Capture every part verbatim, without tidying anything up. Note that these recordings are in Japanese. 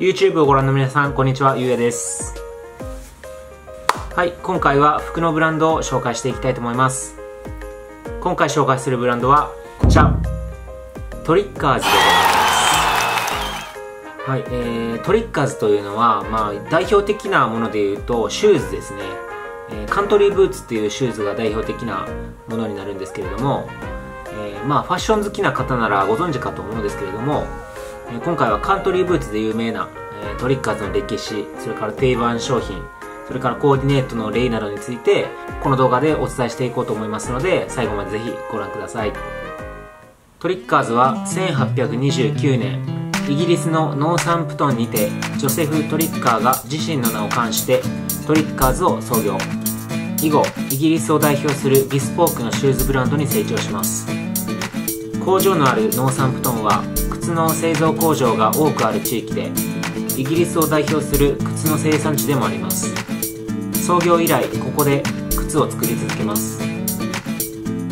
YouTube をご覧の皆さん、こんにちは、ゆうやです。はい、今回は服のブランドを紹介していきたいと思います。今回紹介するブランドはこちら、トリッカーズでございます。はい、えー、トリッカーズというのは、まあ、代表的なものでいうとシューズですね、えー、カントリーブーツっていうシューズが代表的なものになるんですけれども、えー、まあ、ファッション好きな方ならご存知かと思うんですけれども、今回はカントリーブーツで有名なトリッカーズの歴史、それから定番商品、それからコーディネートの例などについてこの動画でお伝えしていこうと思いますので、最後までぜひご覧ください。トリッカーズはせんはっぴゃくにじゅうきゅうねんイギリスのノーサンプトンにてジョセフ・トリッカーが自身の名を冠してトリッカーズを創業。以後イギリスを代表するビスポークのシューズブランドに成長します。工場のあるノーサンプトンは靴の製造工場が多くある地域で、イギリスを代表する靴の生産地でもあります。創業以来ここで靴を作り続けます。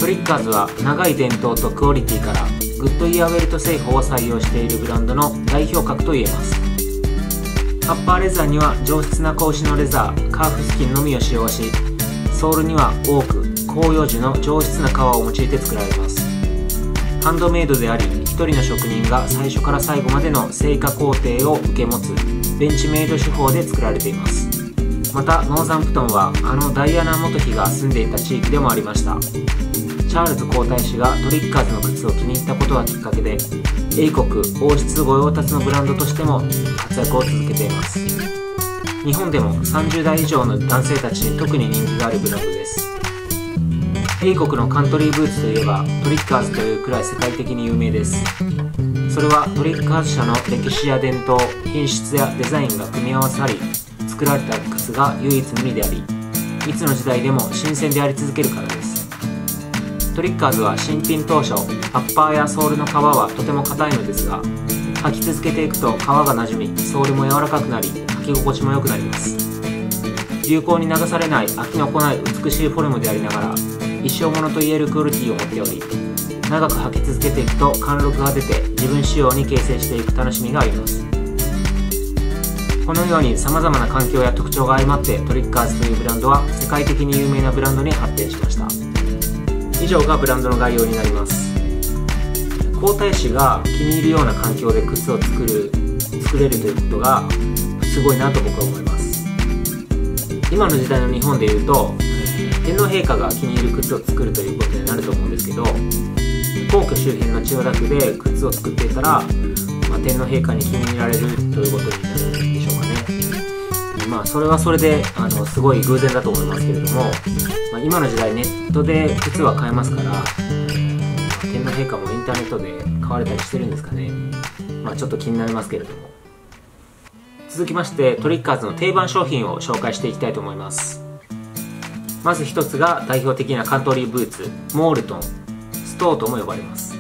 トリッカーズは長い伝統とクオリティからグッドイヤーウェルト製法を採用しているブランドの代表格といえます。アッパーレザーには上質な子牛のレザー、カーフスキンのみを使用し、ソールには多く広葉樹の上質な革を用いて作られます。ハンドメイドであり、一人の職人が最初から最後までの製菓工程を受け持つベンチメイド手法で作られています。またノーサンプトンはあのダイアナ元妃が住んでいた地域でもありました。チャールズ皇太子がトリッカーズの靴を気に入ったことがきっかけで、英国王室御用達のブランドとしても活躍を続けています。日本でもさんじゅうだい以上の男性たちに特に人気があるブランドです。英国のカントリーブーツといえばトリッカーズというくらい世界的に有名です。それはトリッカーズ社の歴史や伝統、品質やデザインが組み合わさり作られた靴が唯一無二であり、いつの時代でも新鮮であり続けるからです。トリッカーズは新品当初、アッパーやソールの革はとても硬いのですが、履き続けていくと革がなじみ、ソールも柔らかくなり履き心地も良くなります。流行に流されない飽きのこない美しいフォルムでありながら、一生ものといえるクオリティを持っており、長く履き続けていくと貫禄が出て自分仕様に形成していく楽しみがあります。このようにさまざまな環境や特徴が相まって、トリッカーズというブランドは世界的に有名なブランドに発展しました。以上がブランドの概要になります。皇太子が気に入るような環境で靴を作る作れるということがすごいなと僕は思います。今の時代の日本でいうと、天皇陛下が気に入る靴を作るということになると思うんですけど、皇居周辺の千代田区で靴を作っていたら、まあ、天皇陛下に気に入られるということになるんでしょうかね。まあそれはそれであのすごい偶然だと思いますけれども、まあ、今の時代ネットで靴は買えますから、天皇陛下もインターネットで買われたりしてるんですかね。まあちょっと気になりますけれども、続きましてトリッカーズの定番商品を紹介していきたいと思います。まず一つが代表的なカントリーブーツ、モールトン、ストーとも呼ばれます。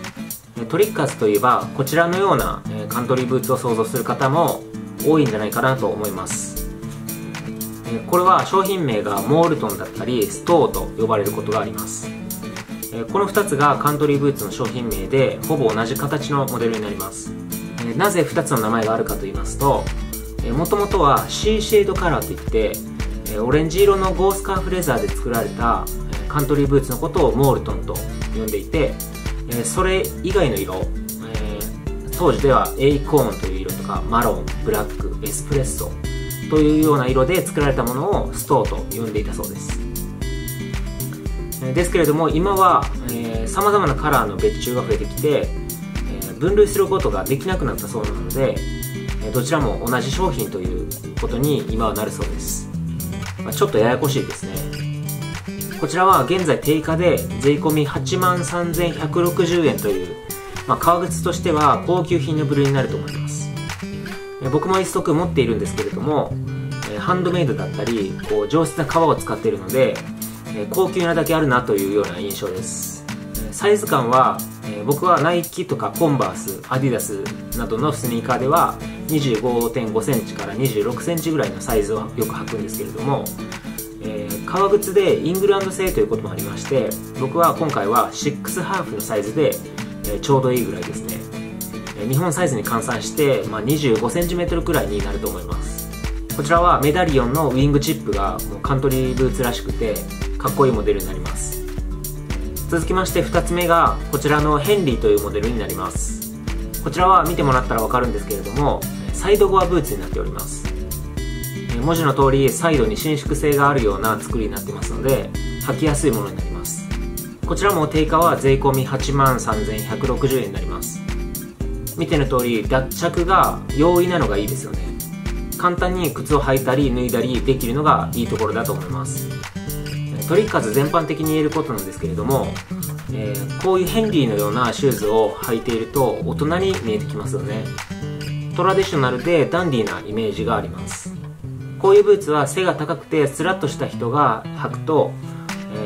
トリッカーズといえばこちらのようなカントリーブーツを想像する方も多いんじゃないかなと思います。これは商品名がモールトンだったりストーと呼ばれることがあります。このふたつがカントリーブーツの商品名で、ほぼ同じ形のモデルになります。なぜふたつの名前があるかと言いますと、もともとはシーシェードカラーといってオレンジ色のゴースカーフレザーで作られたカントリーブーツのことをモールトンと呼んでいて、それ以外の色、当時ではエイコーンという色とかマロン、ブラック、エスプレッソというような色で作られたものをストーと呼んでいたそうです。ですけれども今はさまざまなカラーの別注が増えてきて、分類することができなくなったそうなので、どちらも同じ商品ということに今はなるそうです。ちょっとややこしいですね。こちらは現在定価で税込はちまんさんぜんひゃくろくじゅうえんという、まあ、革靴としては高級品の部類になると思います。僕も一足持っているんですけれども、ハンドメイドだったりこう上質な革を使っているので、高級なだけあるなというような印象です。サイズ感は僕はナイキとかコンバース、アディダスなどのスニーカーでは にじゅうごてんごセンチ から にじゅうろくセンチ ぐらいのサイズをよく履くんですけれども、えー、革靴でイングランド製ということもありまして、僕は今回はろくハーフのサイズで、えー、ちょうどいいぐらいですね。日本サイズに換算して、まあ、にじゅうごセンチメートル くらいになると思います。こちらはメダリオンのウイングチップがもうカントリーブーツらしくてかっこいいモデルになります。続きましてふたつめがこちらのヘンリーというモデルになります。こちらは見てもらったら分かるんですけれども、サイドゴアブーツになっております。文字の通りサイドに伸縮性があるような作りになってますので履きやすいものになります。こちらも定価は税込はちまんさんぜんひゃくろくじゅうえんになります。見ての通り脱着が容易なのがいいですよね。簡単に靴を履いたり脱いだりできるのがいいところだと思います。トリッカーズ全般的に言えることなんですけれども、えー、こういうヘンリーのようなシューズを履いていると大人に見えてきますよね。トラディショナルでダンディーなイメージがあります。こういうブーツは背が高くてスラッとした人が履くと、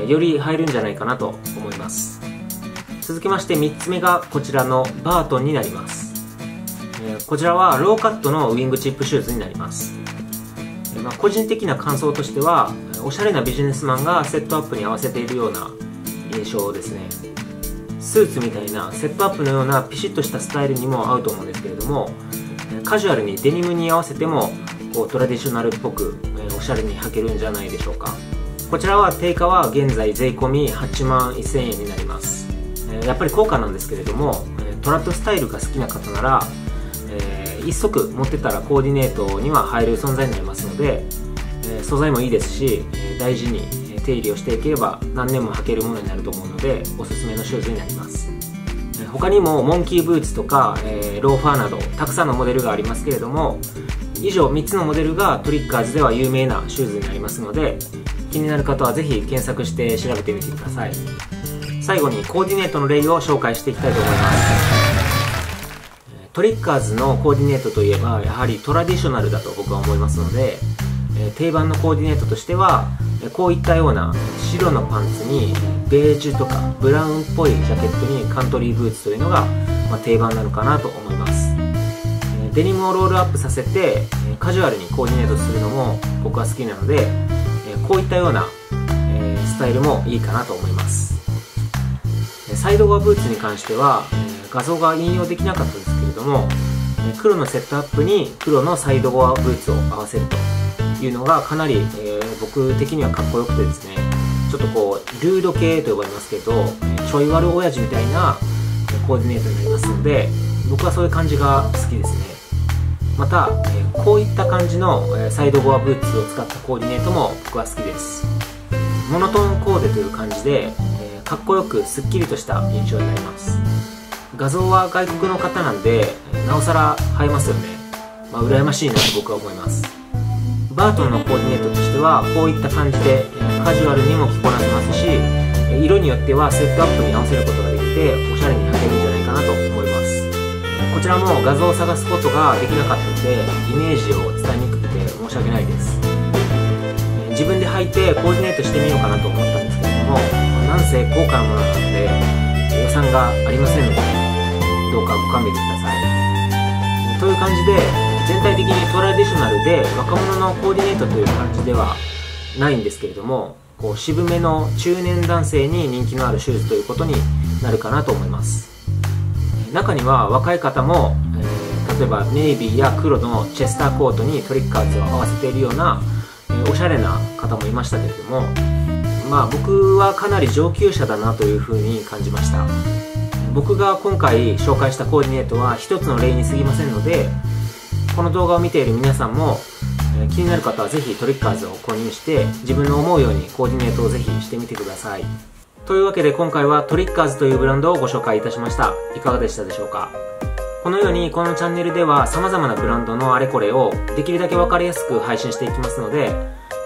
えー、より入るんじゃないかなと思います。続きましてみっつめがこちらのバートンになります。えー、こちらはローカットのウイングチップシューズになります。えーまあ、個人的な感想としてはおしゃれなビジネスマンがセットアップに合わせているような印象ですね。スーツみたいなセットアップのようなピシッとしたスタイルにも合うと思うんですけれども、カジュアルにデニムに合わせてもこうトラディショナルっぽく、えー、おしゃれに履けるんじゃないでしょうか。こちらは定価は現在税込はちまんせんえんになります。えー、やっぱり高価なんですけれども、えー、トラッドスタイルが好きな方なら、えー、一足持ってたらコーディネートには入る存在になりますので、えー、素材もいいですし、えー、大事に手入れをしていければ何年も履けるものになると思うのでおすすめのシューズになります。えー、他にもモンキーブーツとか、えー、ローファーなどたくさんのモデルがありますけれども、以上みっつのモデルがトリッカーズでは有名なシューズになりますので、気になる方はぜひ検索して調べてみてください。最後にコーディネートの例を紹介していきたいと思います。トリッカーズのコーディネートといえばやはりトラディショナルだと僕は思いますので、定番のコーディネートとしてはこういったような白のパンツにベージュとかブラウンっぽいジャケットにカントリーブーツというのが定番なのかなと思います。デニムをロールアップさせてカジュアルにコーディネートするのも僕は好きなので、こういったようなスタイルもいいかなと思います。サイドゴアブーツに関しては画像が引用できなかったんですけれども、黒のセットアップに黒のサイドゴアブーツを合わせるというのがかなり僕的にはかっこよくてですね、ちょっとこうルード系と呼ばれますけどちょい悪親父みたいなコーディネートになりますので、僕はそういう感じが好きですね。またこういった感じのサイドゴアブーツを使ったコーディネートも僕は好きです。モノトーンコーデという感じでかっこよくすっきりとした印象になります。画像は外国の方なんでなおさら映えますよね。まあ、羨ましいなと僕は思います。バートンのコーディネートとしてはこういった感じでカジュアルにも着こなせますし、色によってはセットアップに合わせることができておしゃれに履けるんじゃないかなと思います。こちらも画像を探すことができなかったのでイメージを伝えにくくて申し訳ないです。自分で履いてコーディネートしてみようかなと思ったんですけれども、なんせ高価なものなので予算がありませんのでどうかご勘弁ください。という感じで全体的にトラディショナルで若者のコーディネートという感じではないんですけれども、こう渋めの中年男性に人気のあるシューズということになるかなと思います。中には若い方も、えー、例えばネイビーや黒のチェスターコートにトリッカーズを合わせているような、えー、おしゃれな方もいましたけれども、まあ僕はかなり上級者だなというふうに感じました。僕が今回紹介したコーディネートは一つの例に過ぎませんので、この動画を見ている皆さんも、えー、気になる方はぜひトリッカーズを購入して自分の思うようにコーディネートをぜひしてみてください。というわけで今回はトリッカーズというブランドをご紹介いたしました。いかがでしたでしょうか。このようにこのチャンネルでは様々なブランドのあれこれをできるだけ分かりやすく配信していきますので、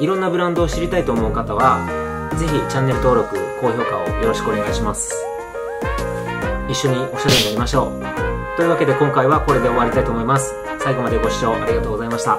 いろんなブランドを知りたいと思う方はぜひチャンネル登録、高評価をよろしくお願いします。一緒におしゃれになりましょう。というわけで今回はこれで終わりたいと思います。最後までご視聴ありがとうございました。